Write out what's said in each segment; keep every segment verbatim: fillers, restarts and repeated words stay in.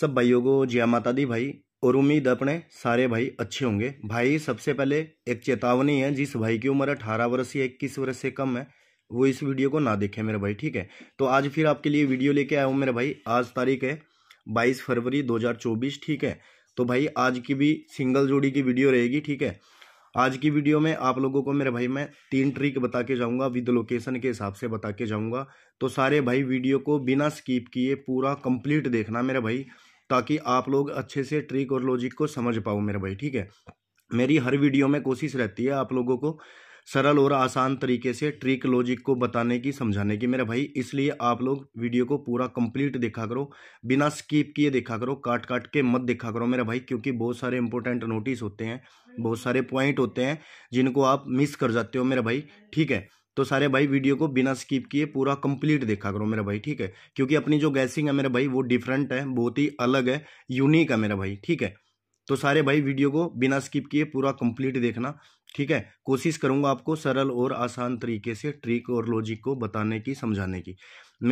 सब भाइयों को जय माता दी भाई, और उम्मीद अपने सारे भाई अच्छे होंगे। भाई सबसे पहले एक चेतावनी है, जिस भाई की उम्र अठारह वर्ष या इक्कीस वर्ष से कम है वो इस वीडियो को ना देखें मेरे भाई, ठीक है। तो आज फिर आपके लिए वीडियो लेके आया हूँ मेरे भाई। आज तारीख है बाईस फरवरी दो हज़ार चौबीस, ठीक है। तो भाई आज की भी सिंगल जोड़ी की वीडियो रहेगी, ठीक है। आज की वीडियो में आप लोगों को मेरे भाई मैं तीन ट्रिक बता के जाऊँगा, विद लोकेशन के हिसाब से बता के जाऊँगा। तो सारे भाई वीडियो को बिना स्किप किए पूरा कंप्लीट देखना मेरे भाई, ताकि आप लोग अच्छे से ट्रिक और लॉजिक को समझ पाओ मेरे भाई, ठीक है। मेरी हर वीडियो में कोशिश रहती है आप लोगों को सरल और आसान तरीके से ट्रिक लॉजिक को बताने की, समझाने की मेरे भाई। इसलिए आप लोग वीडियो को पूरा कंप्लीट देखा करो, बिना स्किप किए देखा करो, काट काट के मत देखा करो मेरे भाई, क्योंकि बहुत सारे इंपॉर्टेंट नोटिस होते हैं, बहुत सारे पॉइंट होते हैं जिनको आप मिस कर जाते हो मेरे भाई, ठीक है। तो सारे भाई वीडियो को बिना स्किप किए पूरा कंप्लीट देखा करो मेरे भाई, ठीक है। क्योंकि अपनी जो गैसिंग है मेरे भाई वो डिफरेंट है, बहुत ही अलग है, यूनिक है मेरे भाई, ठीक है। तो सारे भाई वीडियो को बिना स्किप किए पूरा कंप्लीट देखना, ठीक है। कोशिश करूंगा आपको सरल और आसान तरीके से ट्रिक और लॉजिक को बताने की, समझाने की।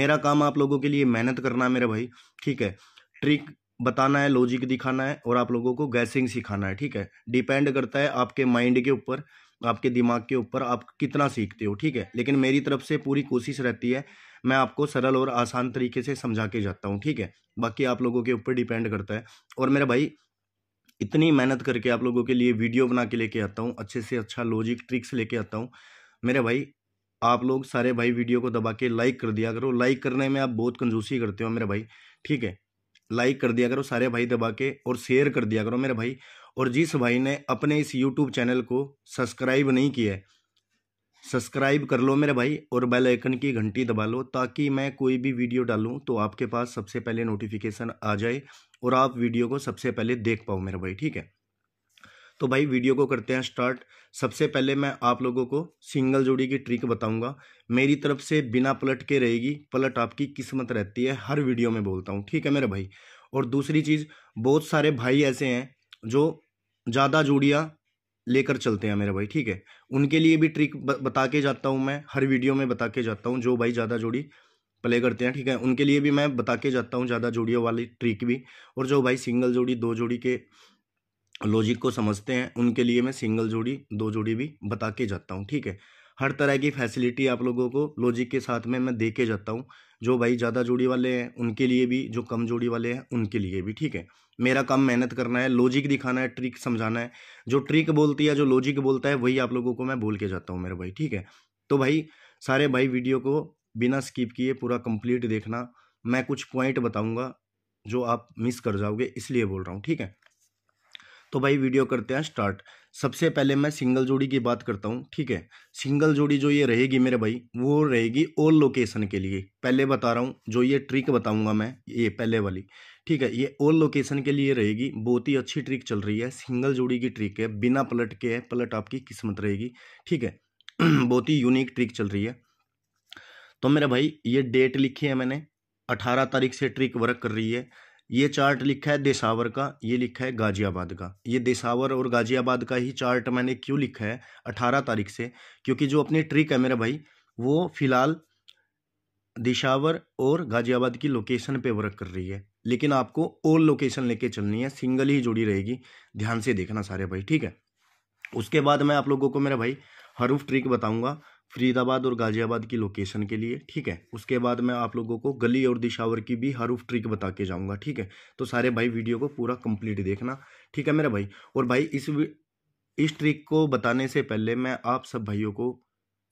मेरा काम आप लोगों के लिए मेहनत करना है मेरे भाई, ठीक है। ट्रिक बताना है, लॉजिक दिखाना है, और आप लोगों को गैसिंग सिखाना है, ठीक है। डिपेंड करता है आपके माइंड के ऊपर, आपके दिमाग के ऊपर आप कितना सीखते हो, ठीक है। लेकिन मेरी तरफ से पूरी कोशिश रहती है, मैं आपको सरल और आसान तरीके से समझा के जाता हूँ, ठीक है। बाकी आप लोगों के ऊपर डिपेंड करता है। और मेरे भाई इतनी मेहनत करके आप लोगों के लिए वीडियो बना के लेके आता हूँ, अच्छे से अच्छा लॉजिक ट्रिक्स लेके आता हूँ मेरे भाई। आप लोग सारे भाई वीडियो को दबा के लाइक कर दिया करो, लाइक करने में आप बहुत कंजूसी करते हो मेरे भाई, ठीक है। लाइक कर दिया करो सारे भाई दबा के, और शेयर कर दिया करो मेरे भाई। और जिस भाई ने अपने इस यूट्यूब चैनल को सब्सक्राइब नहीं किया है, सब्सक्राइब कर लो मेरे भाई, और बेल आइकन की घंटी दबा लो, ताकि मैं कोई भी वीडियो डालूं तो आपके पास सबसे पहले नोटिफिकेशन आ जाए और आप वीडियो को सबसे पहले देख पाओ मेरे भाई, ठीक है। तो भाई वीडियो को करते हैं स्टार्ट। सबसे पहले मैं आप लोगों को सिंगल जोड़ी की ट्रिक बताऊंगा, मेरी तरफ से बिना पलट के रहेगी, पलट आपकी किस्मत रहती है, हर वीडियो में बोलता हूँ, ठीक है मेरे भाई। और दूसरी चीज़, बहुत सारे भाई ऐसे हैं जो ज़्यादा जोड़ियाँ लेकर चलते हैं मेरे भाई, ठीक है। उनके लिए भी ट्रिक बता के जाता हूँ मैं, हर वीडियो में बता के जाता हूँ, जो भाई ज़्यादा जोड़ी प्ले करते हैं, ठीक है। उनके लिए भी मैं बता के जाता हूँ ज़्यादा जोड़ियों वाली ट्रिक भी। और जो भाई सिंगल जोड़ी दो जोड़ी के लॉजिक को समझते हैं, उनके लिए मैं सिंगल जोड़ी दो जोड़ी भी बता के जाता हूँ, ठीक है। हर तरह की फैसिलिटी आप लोगों को लॉजिक के साथ में मैं दे के जाता हूँ, जो भाई ज़्यादा जोड़ी वाले हैं उनके लिए भी, जो कम जोड़ी वाले हैं उनके लिए भी, ठीक है। मेरा काम मेहनत करना है, लॉजिक दिखाना है, ट्रिक समझाना है। जो ट्रिक बोलती है, जो लॉजिक बोलता है, वही आप लोगों को मैं बोल के जाता हूँ मेरे भाई, ठीक है। तो भाई सारे भाई वीडियो को बिना स्किप किए पूरा कंप्लीट देखना। मैं कुछ पॉइंट बताऊँगा जो आप मिस कर जाओगे, इसलिए बोल रहा हूँ, ठीक है। तो भाई वीडियो करते हैं स्टार्ट। सबसे पहले मैं सिंगल जोड़ी की बात करता हूँ, ठीक है। सिंगल जोड़ी जो ये रहेगी मेरे भाई, वो रहेगी ऑल लोकेशन के लिए। पहले बता रहा हूँ, जो ये ट्रिक बताऊँगा मैं, ये पहले वाली, ठीक है, ये ऑल लोकेशन के लिए रहेगी। बहुत ही अच्छी ट्रिक चल रही है, सिंगल जोड़ी की ट्रिक है, बिना पलट के है, पलट आपकी किस्मत रहेगी, ठीक है। बहुत ही यूनिक ट्रिक चल रही है। तो मेरे भाई ये डेट लिखी है मैंने, अठारह तारीख से ट्रिक वर्क कर रही है। ये चार्ट लिखा है दिसावर का, ये लिखा है गजियाबाद का। ये दिसावर और गजियाबाद का ही चार्ट मैंने क्यों लिखा है अठारह तारीख से, क्योंकि जो अपनी ट्रिक है मेरे भाई वो फिलहाल दिसावर और गजियाबाद की लोकेशन पे वर्क कर रही है, लेकिन आपको ऑल लोकेशन लेके चलनी है, सिंगल ही जोड़ी रहेगी। ध्यान से देखना सारे भाई, ठीक है। उसके बाद मैं आप लोगों को मेरे भाई हरूफ ट्रिक बताऊँगा फरीदाबाद और गाजियाबाद की लोकेशन के लिए, ठीक है। उसके बाद मैं आप लोगों को गली और दिशावर की भी हरूफ ट्रिक बता के जाऊंगा, ठीक है। तो सारे भाई वीडियो को पूरा कंप्लीट देखना, ठीक है मेरे भाई। और भाई इस इस ट्रिक को बताने से पहले मैं आप सब भाइयों को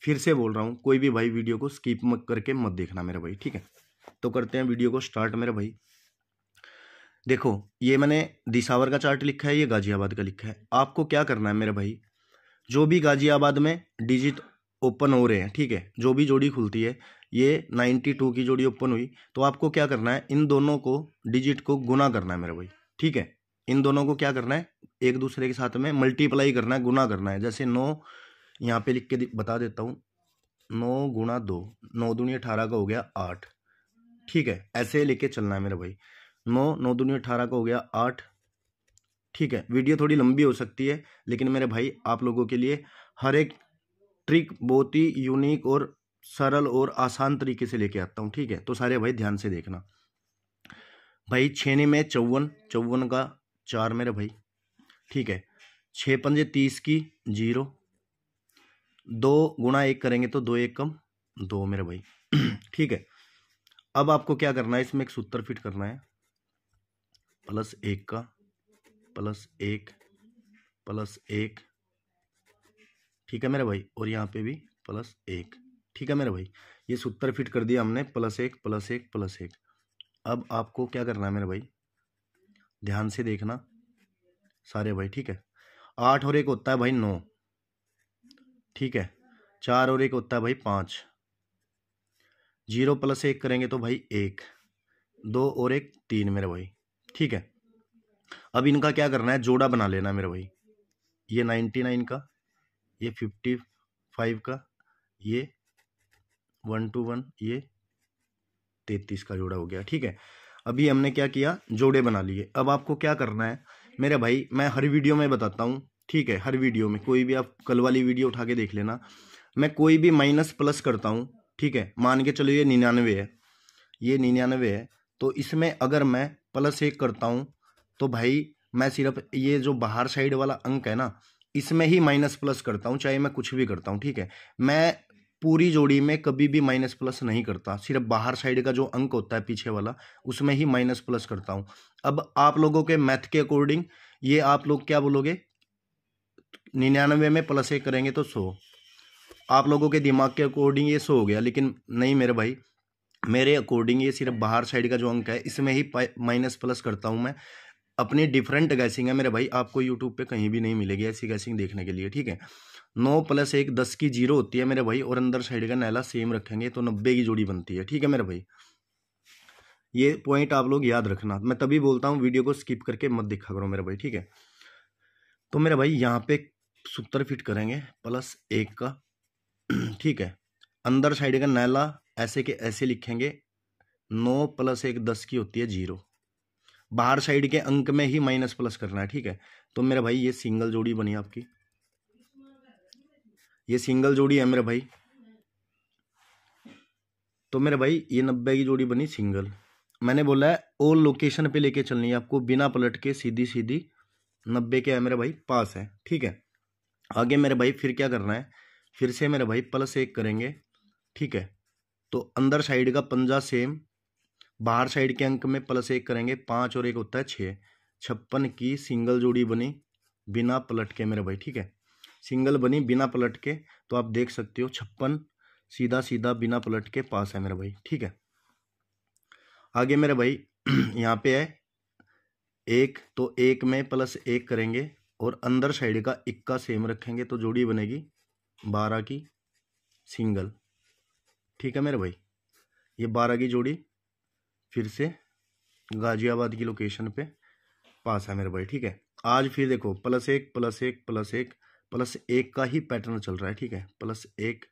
फिर से बोल रहा हूं, कोई भी भाई वीडियो को स्किप मत करके मत देखना मेरे भाई, ठीक है। तो करते हैं वीडियो को स्टार्ट मेरे भाई। देखो ये मैंने दिसावर का चार्ट लिखा है, ये गाजियाबाद का लिखा है। आपको क्या करना है मेरे भाई, जो भी गाजियाबाद में डिजिट ओपन हो रहे हैं, ठीक है, जो भी जोड़ी खुलती है, ये बानवे की जोड़ी ओपन हुई, तो आपको क्या करना है, इन दोनों को डिजिट को गुना करना है मेरे भाई, ठीक है। इन दोनों को क्या करना है, एक दूसरे के साथ में मल्टीप्लाई करना है, गुना करना है। जैसे नौ, यहाँ पे लिख के बता देता हूँ, नौ गुणा दो, नौ दूनी अठारह का हो गया आठ, ठीक है। ऐसे लेके चलना है मेरे भाई, नौ नौ दूनी अठारह का हो गया आठ, ठीक है। वीडियो थोड़ी लंबी हो सकती है, लेकिन मेरे भाई आप लोगों के लिए हर एक ट्रिक बहुत ही यूनिक और सरल और आसान तरीके से लेके आता हूँ, ठीक है। तो सारे भाई ध्यान से देखना। भाई छेने में चौवन, चौवन का चार मेरे भाई, ठीक है। छः पंजे तीस की जीरो, दो गुणा एक करेंगे तो दो एक कम दो मेरे भाई, ठीक है। अब आपको क्या करना है, इसमें एक सूत्र फिट करना है, प्लस एक का प्लस एक प्लस एक, ठीक है मेरे भाई, और यहाँ पे भी प्लस एक, ठीक है मेरे भाई। ये सूत्र फिट कर दिया हमने, प्लस एक प्लस एक प्लस एक। अब आपको क्या करना है मेरे भाई, ध्यान से देखना सारे भाई, ठीक है। आठ और एक होता है भाई नौ, ठीक है। चार और एक होता है भाई पाँच, जीरो प्लस एक करेंगे तो भाई एक, दो और एक तीन मेरे भाई, ठीक है। अब इनका क्या करना है, जोड़ा बना लेना मेरे भाई। ये नाइन्टी नाइन का, ये फिफ्टी फाइव का, ये वन टू वन, ये तैतीस का जोड़ा हो गया, ठीक है। अभी हमने क्या किया, जोड़े बना लिए। अब आपको क्या करना है मेरे भाई, मैं हर वीडियो में बताता हूँ, ठीक है। हर वीडियो में, कोई भी आप कल वाली वीडियो उठा के देख लेना, मैं कोई भी माइनस प्लस करता हूँ, ठीक है। मान के चलो ये निन्यानवे है, ये निन्यानवे है, तो इसमें अगर मैं प्लस एक करता हूँ तो भाई मैं सिर्फ ये जो बाहर साइड वाला अंक है ना, इसमें ही माइनस प्लस करता हूँ, चाहे मैं कुछ भी करता हूँ, ठीक है। मैं पूरी जोड़ी में कभी भी माइनस प्लस नहीं करता, सिर्फ बाहर साइड का जो अंक होता है पीछे वाला, उसमें ही माइनस प्लस करता हूँ। अब आप लोगों के मैथ के अकॉर्डिंग ये आप लोग क्या बोलोगे, निन्यानवे में प्लस एक करेंगे तो सौ, आप लोगों के दिमाग के अकॉर्डिंग ये सौ हो गया, लेकिन नहीं मेरे भाई, मेरे अकॉर्डिंग ये सिर्फ बाहर साइड का जो अंक है इसमें ही माइनस प्लस करता हूँ मैं। अपनी डिफरेंट गैसिंग है मेरे भाई, आपको यूट्यूब पे कहीं भी नहीं मिलेगी ऐसी गैसिंग देखने के लिए, ठीक है। नौ प्लस एक दस की जीरो होती है मेरे भाई, और अंदर साइड का नैला सेम रखेंगे तो नब्बे की जोड़ी बनती है, ठीक है मेरे भाई। ये पॉइंट आप लोग याद रखना, मैं तभी बोलता हूँ, वीडियो को स्किप करके मत दिखा करो मेरे भाई, ठीक है। तो मेरे भाई यहाँ पे सूत्र फिट करेंगे, प्लस एक का, ठीक है, अंदर साइड का नैला ऐसे के ऐसे लिखेंगे। नौ प्लस एक दस की होती है जीरो, बाहर साइड के अंक में ही माइनस प्लस करना है, ठीक है। तो मेरे भाई ये सिंगल जोड़ी बनी आपकी, ये सिंगल जोड़ी है मेरे भाई। तो मेरे भाई ये नब्बे की जोड़ी बनी सिंगल, मैंने बोला है और लोकेशन पे लेके चलनी है आपको, बिना पलट के सीधी सीधी नब्बे के है मेरे भाई, पास है, ठीक है। आगे मेरे भाई फिर क्या करना है, फिर से मेरे भाई प्लस एक करेंगे, ठीक है। तो अंदर साइड का पंजा सेम, बाहर साइड के अंक में प्लस एक करेंगे, पाँच और एक होता है छः, छप्पन की सिंगल जोड़ी बनी बिना पलट के मेरे भाई, ठीक है। सिंगल बनी बिना पलट के, तो आप देख सकते हो छप्पन सीधा सीधा बिना पलट के पास है मेरे भाई, ठीक है। आगे मेरे भाई यहाँ पे है एक, तो एक में प्लस एक करेंगे और अंदर साइड का इक्का सेम रखेंगे तो जोड़ी बनेगी बारह की सिंगल, ठीक है मेरे भाई। ये बारह की जोड़ी फिर से गाजियाबाद की लोकेशन पे पास है मेरे भाई, ठीक है। आज फिर देखो प्लस एक प्लस एक प्लस एक प्लस एक का ही पैटर्न चल रहा है, ठीक है, प्लस एक।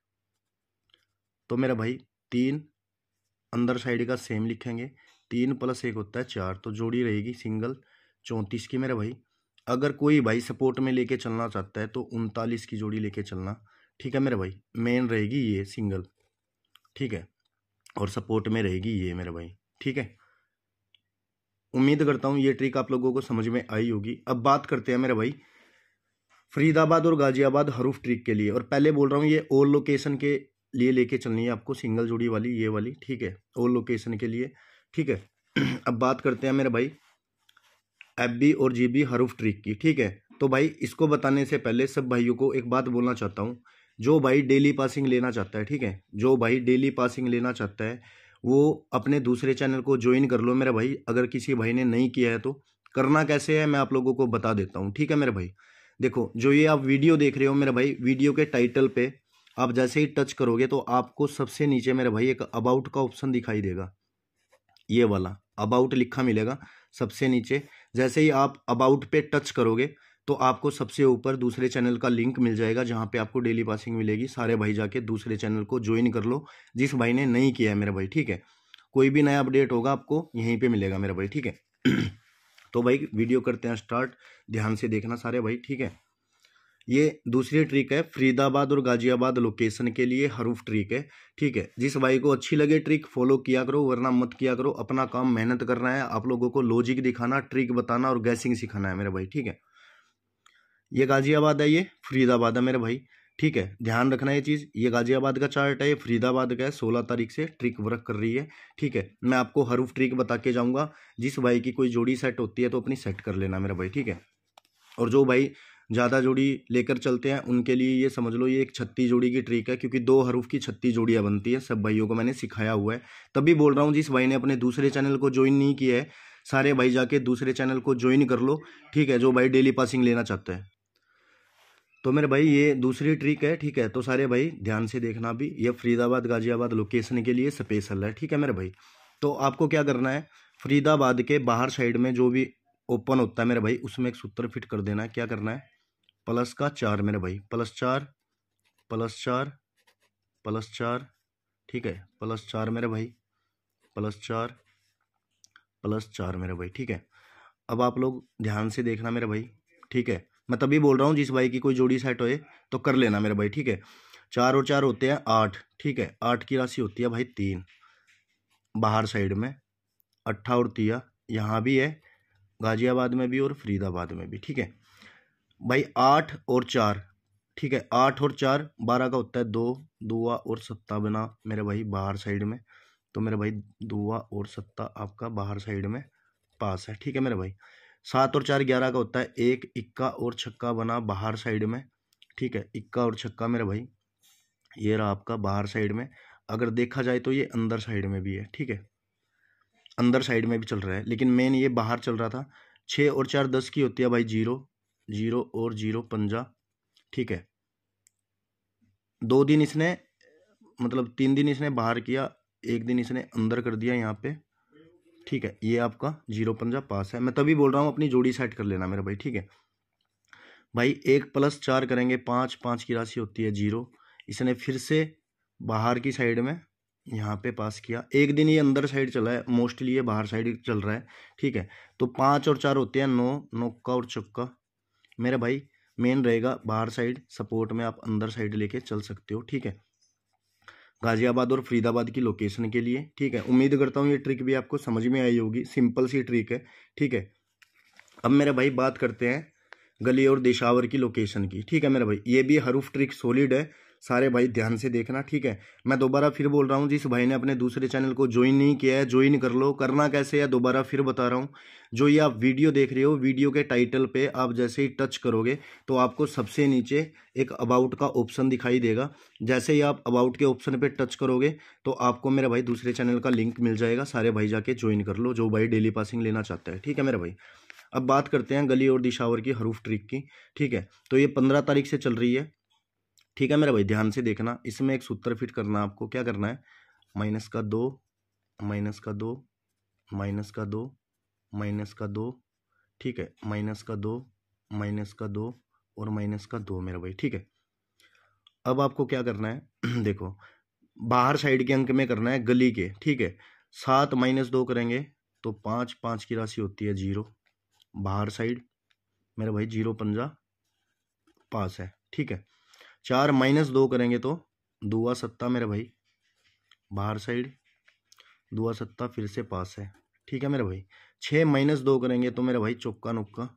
तो मेरा भाई तीन, अंदर साइड का सेम लिखेंगे, तीन प्लस एक होता है चार, तो जोड़ी रहेगी सिंगल चौंतीस की मेरे भाई। अगर कोई भाई सपोर्ट में लेके चलना चाहता है तो उनतालीस की जोड़ी लेके चलना, ठीक है मेरे भाई। मेन रहेगी ये सिंगल, ठीक है, और सपोर्ट में रहेगी ये मेरे भाई, ठीक है। उम्मीद करता हूँ ये ट्रिक आप लोगों को समझ में आई होगी। अब बात करते हैं मेरे भाई फरीदाबाद और गाजियाबाद हरूफ ट्रिक के लिए, और पहले बोल रहा हूँ ये और लोकेशन के लिए लेके चलनी है आपको, सिंगल जोड़ी वाली ये वाली, ठीक है, और लोकेशन के लिए, ठीक है। अब बात करते हैं मेरे भाई एफ बी और जी बी हरूफ ट्रिक की, ठीक है। तो भाई इसको बताने से पहले सब भाइयों को एक बात बोलना चाहता हूँ, जो भाई डेली पासिंग लेना चाहता है, ठीक है, जो भाई डेली पासिंग लेना चाहता है वो अपने दूसरे चैनल को ज्वाइन कर लो मेरे भाई, अगर किसी भाई ने नहीं किया है तो। करना कैसे है मैं आप लोगों को बता देता हूँ, ठीक है मेरे भाई। देखो जो ये आप वीडियो देख रहे हो मेरे भाई, वीडियो के टाइटल पे आप जैसे ही टच करोगे तो आपको सबसे नीचे मेरे भाई एक अबाउट का ऑप्शन दिखाई देगा, ये वाला अबाउट लिखा मिलेगा सबसे नीचे। जैसे ही आप अबाउट पे टच करोगे तो आपको सबसे ऊपर दूसरे चैनल का लिंक मिल जाएगा, जहाँ पे आपको डेली पासिंग मिलेगी। सारे भाई जाके दूसरे चैनल को ज्वाइन कर लो, जिस भाई ने नहीं किया है मेरे भाई, ठीक है। कोई भी नया अपडेट होगा आपको यहीं पे मिलेगा मेरे भाई, ठीक है। तो भाई वीडियो करते हैं स्टार्ट, ध्यान से देखना सारे भाई, ठीक है। ये दूसरी ट्रिक है फरीदाबाद और गाजियाबाद लोकेशन के लिए हरूफ ट्रिक है। ठीक है, जिस भाई को अच्छी लगे ट्रिक फॉलो किया करो, वरना मत किया करो। अपना काम मेहनत करना है, आप लोगों को लॉजिक दिखाना, ट्रिक बताना और गैसिंग सिखाना है मेरे भाई। ठीक है, ये गाजियाबाद है, ये फरीदाबाद है मेरे भाई। ठीक है, ध्यान रखना ये चीज़। ये गाजियाबाद का चार्ट है, ये फरीदाबाद का है। सोलह तारीख से ट्रिक वर्क कर रही है। ठीक है, मैं आपको हरूफ ट्रिक बता के जाऊँगा। जिस भाई की कोई जोड़ी सेट होती है तो अपनी सेट कर लेना मेरा भाई। ठीक है, और जो भाई ज़्यादा जोड़ी लेकर चलते हैं उनके लिए ये समझ लो ये एक छत्तीस जोड़ी की ट्रिक है, क्योंकि दो हरूफ की छत्तीस जोड़ियाँ बनती है। सब भाइयों को मैंने सिखाया हुआ है, तभी बोल रहा हूँ। जिस भाई ने अपने दूसरे चैनल को ज्वाइन नहीं किया है, सारे भाई जाके दूसरे चैनल को ज्वाइन कर लो। ठीक है, जो भाई डेली पासिंग लेना चाहते हैं। तो मेरे भाई ये दूसरी ट्रिक है। ठीक है, तो सारे भाई ध्यान से देखना भी। ये फरीदाबाद गाजियाबाद लोकेशन के लिए स्पेशल है। ठीक है मेरे भाई, तो आपको क्या करना है, फरीदाबाद के बाहर साइड में जो भी ओपन होता है मेरे भाई, उसमें एक सूत्र फिट कर देना है। क्या करना है, प्लस का चार मेरे भाई, प्लस चार प्लस चार प्लस चार। ठीक है, प्लस चार मेरे भाई, प्लस चार प्लस चार मेरे भाई। ठीक है, अब आप लोग ध्यान से देखना मेरे भाई। ठीक है, मैं तभी बोल रहा हूँ जिस भाई की कोई जोड़ी सेट होए तो कर लेना मेरे भाई। ठीक है, चार और चार होते हैं आठ। ठीक है, आठ की राशि होती है भाई तीन, बाहर साइड में अट्ठा और तिया, यहाँ भी है गाजियाबाद में भी और फरीदाबाद में भी। ठीक है भाई, आठ और चार। ठीक है, आठ और चार बारह का होता है दो, दुआ और सत्ता बना मेरे भाई बाहर साइड में। तो मेरे भाई दुआ और सत्ता आपका बाहर साइड में पास है। ठीक है मेरे भाई, सात और चार ग्यारह का होता है एक, इक्का और छक्का बना बाहर साइड में। ठीक है, इक्का और छक्का मेरे भाई, ये रहा आपका बाहर साइड में। अगर देखा जाए तो ये अंदर साइड में भी है। ठीक है, अंदर साइड में भी चल रहा है, लेकिन मेन ये बाहर चल रहा था। छः और चार दस की होती है भाई जीरो, जीरो और जीरो पंजा। ठीक है, दो दिन इसने मतलब तीन दिन इसने बाहर किया, एक दिन इसने अंदर कर दिया यहाँ पे। ठीक है, ये आपका जीरो पंजा पास है। मैं तभी बोल रहा हूँ अपनी जोड़ी सेट कर लेना मेरा भाई। ठीक है भाई, एक प्लस चार करेंगे पाँच, पाँच की राशि होती है जीरो। इसने फिर से बाहर की साइड में यहाँ पे पास किया, एक दिन ये अंदर साइड चला है, मोस्टली ये बाहर साइड चल रहा है। ठीक है, तो पाँच और चार होते हैं नौ, नौका और चौका मेरे भाई। मेन रहेगा बाहर साइड, सपोर्ट में आप अंदर साइड लेके चल सकते हो। ठीक है, गाजियाबाद और फरीदाबाद की लोकेशन के लिए। ठीक है, उम्मीद करता हूँ ये ट्रिक भी आपको समझ में आई होगी, सिंपल सी ट्रिक है। ठीक है, अब मेरे भाई बात करते हैं गली और दिशावर की लोकेशन की। ठीक है मेरे भाई, ये भी हरूफ ट्रिक सॉलिड है, सारे भाई ध्यान से देखना। ठीक है, मैं दोबारा फिर बोल रहा हूँ, जिस भाई ने अपने दूसरे चैनल को ज्वाइन नहीं किया है ज्वाइन कर लो। करना कैसे है दोबारा फिर बता रहा हूँ। जो ये आप वीडियो देख रहे हो, वीडियो के टाइटल पे आप जैसे ही टच करोगे तो आपको सबसे नीचे एक अबाउट का ऑप्शन दिखाई देगा। जैसे ही आप अबाउट के ऑप्शन पे टच करोगे तो आपको मेरे भाई दूसरे चैनल का लिंक मिल जाएगा। सारे भाई जाके ज्वाइन कर लो, जो भाई डेली पासिंग लेना चाहता है। ठीक है मेरे भाई, अब बात करते हैं गली और दिशावर की हरूफ ट्रिक की। ठीक है, तो ये पंद्रह तारीख से चल रही है। ठीक है मेरे भाई, ध्यान से देखना। इसमें एक सूत्र फिट करना आपको। क्या करना है, माइनस का दो, माइनस का दो, माइनस का दो, माइनस का दो। ठीक है, माइनस का दो, माइनस का दो और माइनस का दो मेरे भाई। ठीक है, अब आपको क्या करना है देखो, बाहर साइड के अंक में करना है, गली के। ठीक है, सात माइनस दो करेंगे तो पाँच, पाँच की राशि होती है जीरो, बाहर साइड मेरे भाई जीरो पंजा पास है। ठीक है, चार माइनस दो करेंगे तो दुआ सत्ता मेरे भाई, बाहर साइड दुआ सत्ता फिर से पास है। ठीक है मेरे भाई, छः माइनस दो करेंगे तो मेरे भाई चौका नुक्का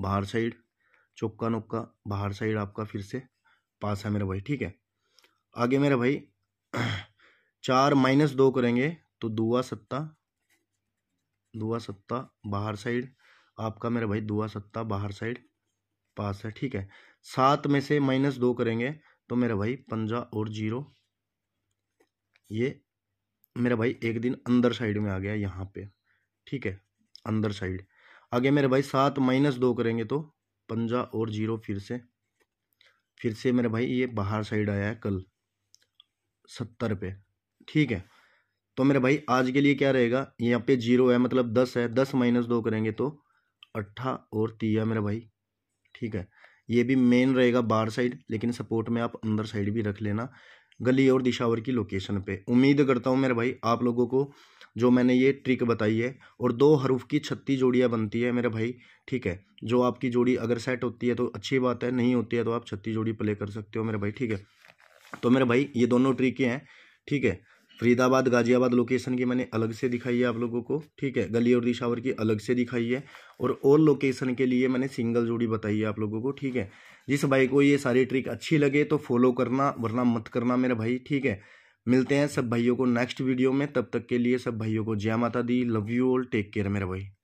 बाहर साइड, चौका नुक्का बाहर साइड आपका फिर से पास है मेरे भाई। ठीक है, आगे मेरे भाई चार माइनस दो करेंगे तो दुआ सत्ता, दुआ सत्ता बाहर साइड आपका मेरे भाई, दुआ सत्ता बाहर साइड पास है। ठीक है, सात में से माइनस दो करेंगे तो मेरे भाई पंजा और जीरो, ये मेरे भाई एक दिन अंदर साइड में आ गया यहाँ पे। ठीक है, अंदर साइड। आगे मेरे भाई सात माइनस दो करेंगे तो पंजा और जीरो फिर से, फिर से मेरे भाई ये बाहर साइड आया है कल सत्तर पे। ठीक है, तो मेरे भाई आज के लिए क्या रहेगा, यहाँ पे जीरो है मतलब दस है, दस माइनस दो करेंगे तो अट्ठा और तिया मेरे भाई। ठीक है, ये भी मेन रहेगा बाहर साइड, लेकिन सपोर्ट में आप अंदर साइड भी रख लेना गली और दिशावर की लोकेशन पे। उम्मीद करता हूँ मेरे भाई आप लोगों को जो मैंने ये ट्रिक बताई है। और दो हरूफ की छत्तीस जोड़ियाँ बनती है मेरे भाई, ठीक है। जो आपकी जोड़ी अगर सेट होती है तो अच्छी बात है, नहीं होती है तो आप छत्तीस जोड़ी प्ले कर सकते हो मेरे भाई, ठीक है। तो मेरे भाई ये दोनों ट्रिकें हैं, ठीक है। फरीदाबाद गाजियाबाद लोकेशन की मैंने अलग से दिखाई है आप लोगों को, ठीक है। गली और दिशावर की अलग से दिखाई है, और और लोकेशन के लिए मैंने सिंगल जोड़ी बताई है आप लोगों को, ठीक है। जिस भाई को ये सारी ट्रिक अच्छी लगे तो फॉलो करना, वरना मत करना मेरे भाई, ठीक है। मिलते हैं सब भाइयों को नेक्स्ट वीडियो में, तब तक के लिए सब भाइयों को जय माता दी, love you all, take care मेरे भाई।